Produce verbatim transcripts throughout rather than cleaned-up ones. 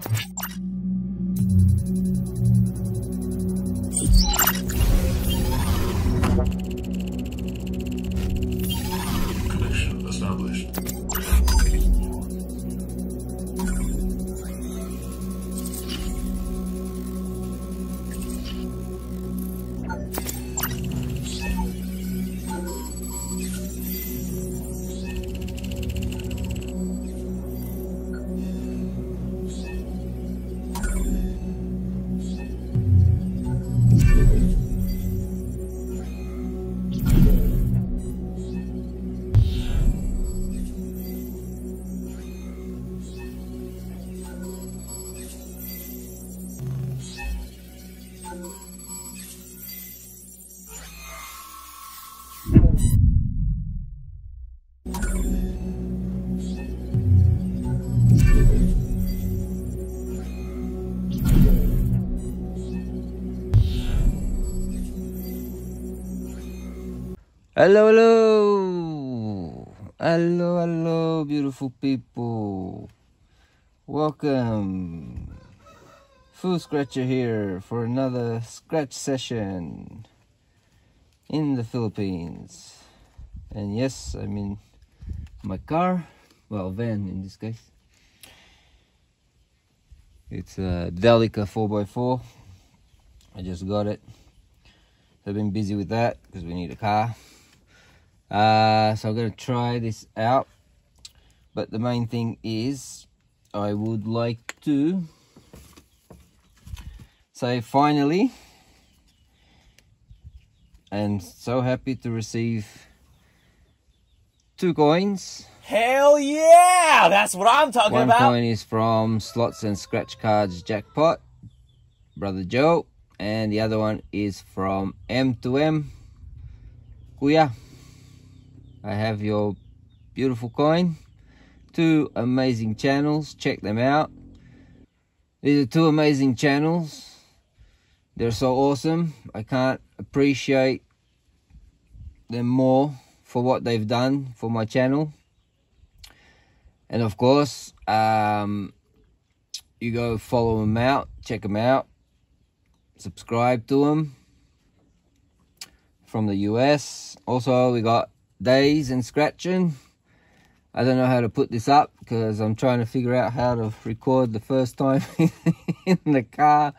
Connection established. Hello, hello, hello, hello, beautiful people. Welcome. Fú Scratcher here for another scratch session in the Philippines. And yes, I'm in my car, well, van in this case. It's a Delica four by four. I just got it. I've been busy with that because we need a car. Uh, so I'm going to try this out, but the main thing is I would like to say finally, and so happy to receive two coins. Hell yeah, that's what I'm talking One about. One coin is from Slots and Scratch Cards Jackpot, Brother Joe, and the other one is from M two M Kuya. I have your beautiful coin. Two amazing channels. Check them out. These are two amazing channels. They're so awesome. I can't appreciate them more for what they've done for my channel. And of course, um, you go follow them out. Check them out. Subscribe to them. From the U S. Also, we got Dazed and Scratching. I don't know how to put this up because I'm trying to figure out how to record the first time in the car.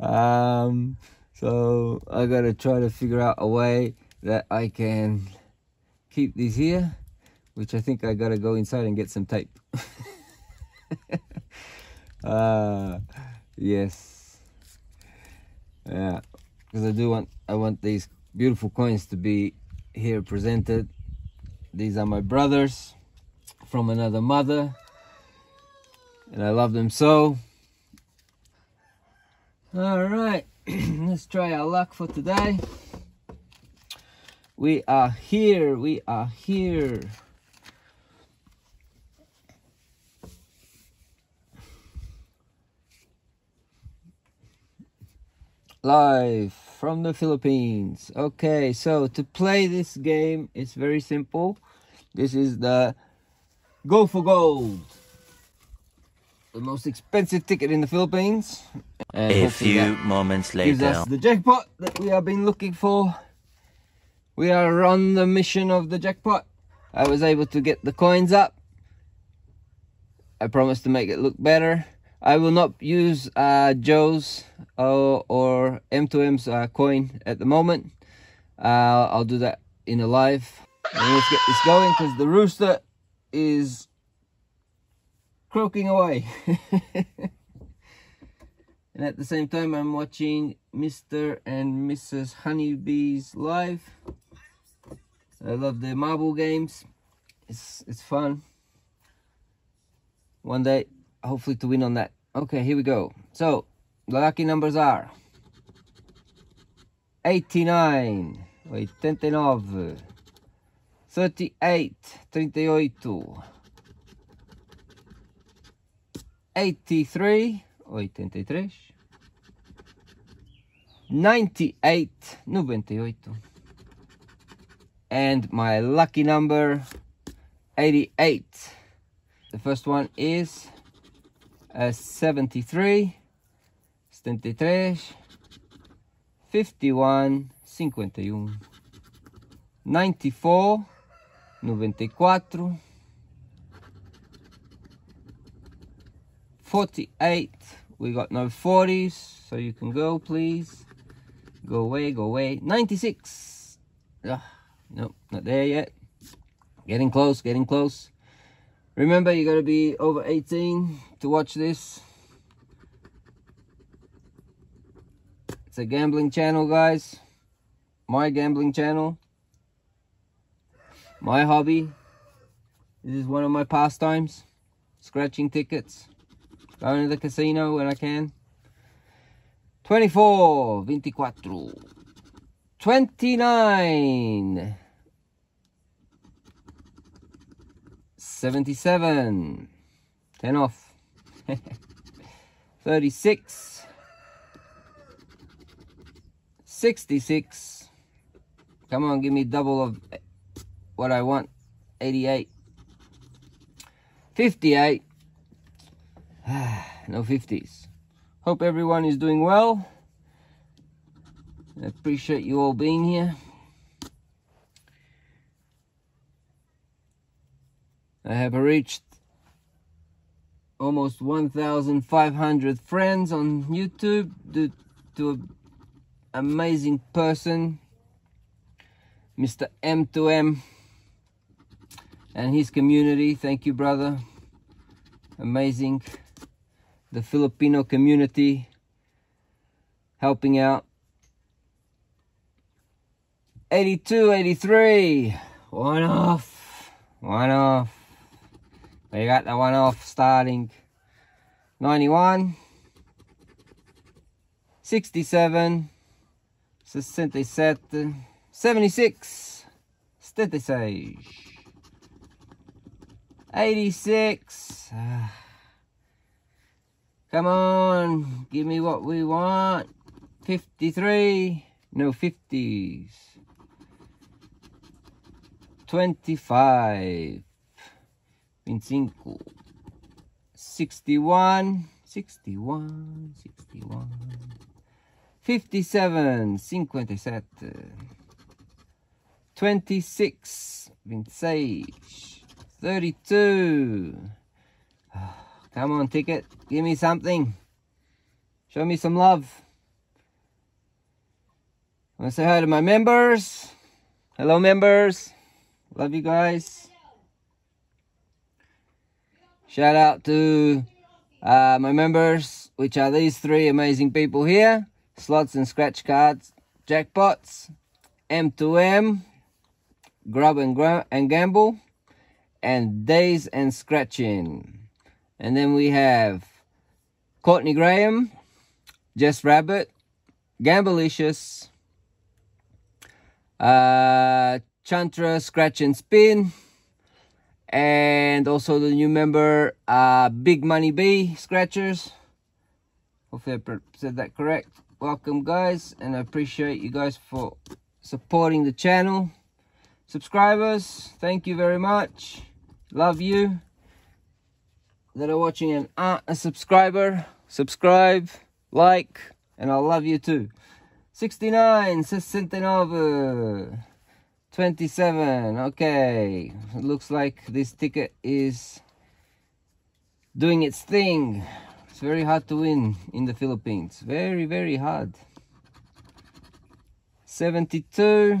Um, so I gotta try to figure out a way that I can keep these here, which I think I gotta go inside and get some tape. uh, yes, yeah, because I do want I want these beautiful coins to be here presented. These are my brothers from another mother, and I love them so. All right, let's try our luck for today. We are here, we are here. Live from the Philippines. Okay, so to play this game, it's very simple. This is the Go for Gold, the most expensive ticket in the Philippines. And a few moments later, gives us the jackpot that we have been looking for. We are on the mission of the jackpot. I was able to get the coins up. I promised to make it look better. I will not use uh, Joe's or, or M two M's uh, coin at the moment. Uh, I'll do that in a live. And let's get this going because the rooster is croaking away. And at the same time, I'm watching Mister and Missus Honeybee's live. I love their marble games. It's, it's fun. One day, hopefully to win on that. Okay, here we go. So the lucky numbers are eighty-nine, eighty-nine, thirty-eight, thirty-eight, eighty-three, eighty-three, ninety-eight, ninety-eight, and my lucky number eighty-eight. The first one is settantatré, settantatré, cinquantuno, novantaquattro, quarantotto, quarantotto. We got no forties, so you can go, please. Go away, go away. ninety-six. Ugh, nope, not there yet. Getting close, getting close. Remember, you gotta be over eighteen to watch this. It's a gambling channel, guys. My gambling channel. My hobby. This is one of my pastimes. Scratching tickets. Going to the casino when I can. twenty-four, twenty-four, twenty-nine, seventy-seven, ten off, thirty-six, sixty-six, come on, give me double of what I want, eighty-eight, fifty-eight, no fifties. Hope everyone is doing well. I appreciate you all being here. I have reached almost one thousand five hundred friends on YouTube due to an amazing person, Mister M two M, and his community. Thank you, brother. Amazing. The Filipino community helping out. Eighty-two, eighty-three, one off, one off, we got the one off starting. Ninety-one, sixty-seven, sessantasette, seventy-six, settantasei, eighty-six. uh, Come on, give me what we want. fifty-three, no fifties. twenty-five, venticinque, sixty-one, sixty-one, sixty-one. fifty-seven, cinquantasette, twenty-six, ventisei, thirty-two. Come on, ticket. Give me something. Show me some love. I want to say hi to my members. Hello, members. Love you guys. Shout out to uh, my members, which are these three amazing people here. Slots and Scratch Cards, Jackpots, M two M, Grub and, Gra and Gamble, and Dazed and Scratching. And then we have Courtney Graham, Jess Rabbit, Gambleicious, uh, Chantra Scratch and Spin, and also the new member, uh, Big Money B Scratchers. Hopefully I said that correct. Welcome, guys, and I appreciate you guys for supporting the channel. Subscribers, thank you very much. Love you. That are watching and aren't a subscriber, subscribe, like, and I love you too. sixty-nine, sessantanove, twenty-seven. Okay, it looks like this ticket is doing its thing. It's very hard to win in the Philippines. Very, very hard. seventy-two,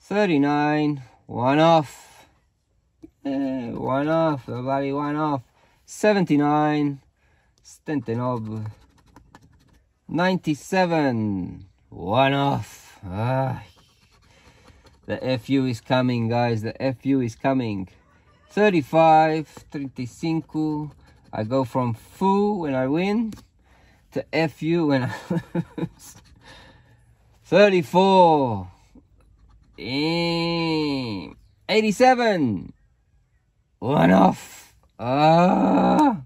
thirty-nine, one off. Eh, one off, the bloody one off. Seventy-nine, settantanove, ninety-seven, one off. Ah, the F U is coming, guys, the F U is coming. Thirty-five, thirty-cinque. I go from F U when I win to F U when I lose. thirty-four, eh, eighty-seven, one off. Ah,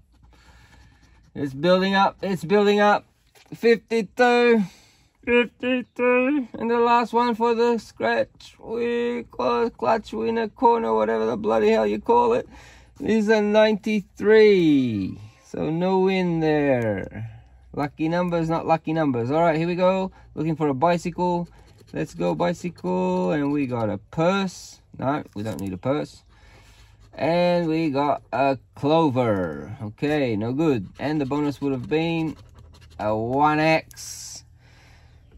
it's building up, it's building up. Fifty-two, fifty-two, and the last one for the scratch we call clutch winner corner, whatever the bloody hell you call it. This is a ninety-three. So no win there. Lucky numbers, not lucky numbers. All right, here we go. Looking for a bicycle. Let's go bicycle. And we got a purse. No, we don't need a purse. And we got a clover. Okay, no good. And the bonus would have been a one X.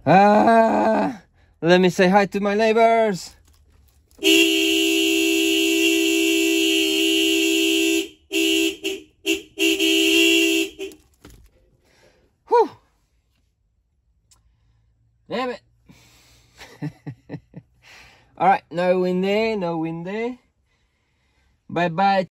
Ah, let me say hi to my neighbors. Whew. Damn it. All right, no win there, no win there. Bye-bye.